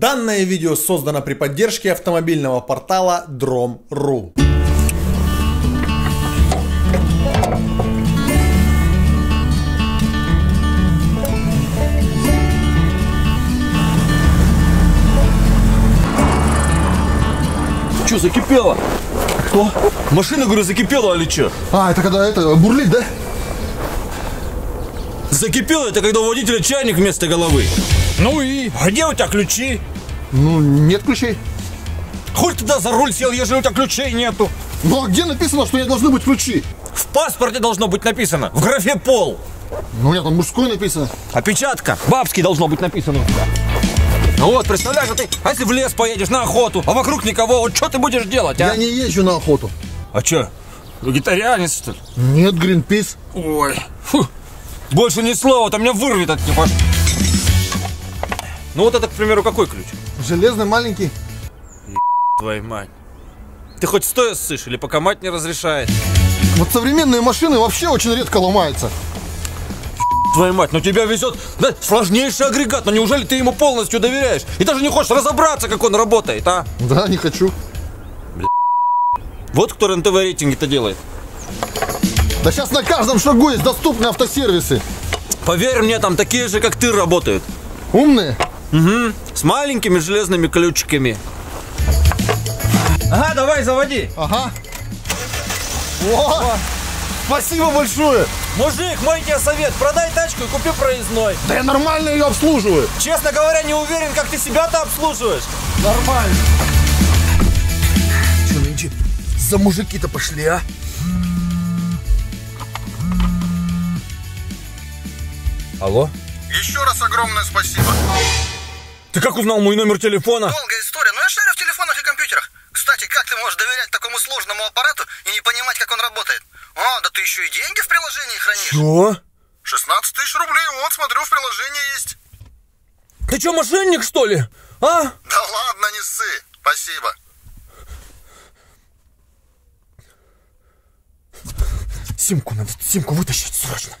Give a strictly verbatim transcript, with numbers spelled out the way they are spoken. Данное видео создано при поддержке автомобильного портала Dromru. Че, закипело? Что? Машина, говорю, закипела или что? А, это когда это бурлит, да? Закипело это когда у водителя чайник вместо головы. Ну и? А где у тебя ключи? Ну, нет ключей. Хоть туда за руль сел, ежели у тебя ключей нету. Ну, а где написано, что у меня должны быть ключи? В паспорте должно быть написано, в графе пол. Ну, у меня там мужской написано. Опечатка, бабский должно быть написано. Ну вот, представляешь, а ты, а если в лес поедешь на охоту, а вокруг никого, вот что ты будешь делать, а? Я не езжу на охоту. А что, вегетарианец, что ли? Нет, гринпис. Ой, фу. Больше ни слова, там меня вырвет от него. Ну вот это, к примеру, какой ключ? Железный, маленький. Е... твою мать. Ты хоть стоя ссышь или пока мать не разрешает? Вот современные машины вообще очень редко ломаются. Е... твою мать, ну тебя везет, да, сложнейший агрегат, но неужели ты ему полностью доверяешь? И даже не хочешь разобраться, как он работает, а? Да, не хочу. Бля... Вот кто РНТВ рейтинги-то делает. Да сейчас на каждом шагу есть доступные автосервисы. Поверь мне, там такие же, как ты, работают. Умные? Угу, с маленькими железными ключиками. Ага, давай, заводи. Ага. О! Спасибо большое. Мужик, мой тебе совет, продай тачку и купи проездной. Да я нормально ее обслуживаю. Честно говоря, не уверен, как ты себя-то обслуживаешь. Нормально. Че, нынче за мужики-то пошли, а? Алло? Еще раз огромное спасибо. Ты как узнал мой номер телефона? Долгая история, но я шарю в телефонах и компьютерах. Кстати, как ты можешь доверять такому сложному аппарату и не понимать, как он работает? А, да ты еще и деньги в приложении хранишь. Что? шестнадцать тысяч рублей, вот, смотрю, в приложении есть. Ты что, мошенник, что ли? А? Да ладно, не ссы, спасибо. Симку надо, симку вытащить срочно.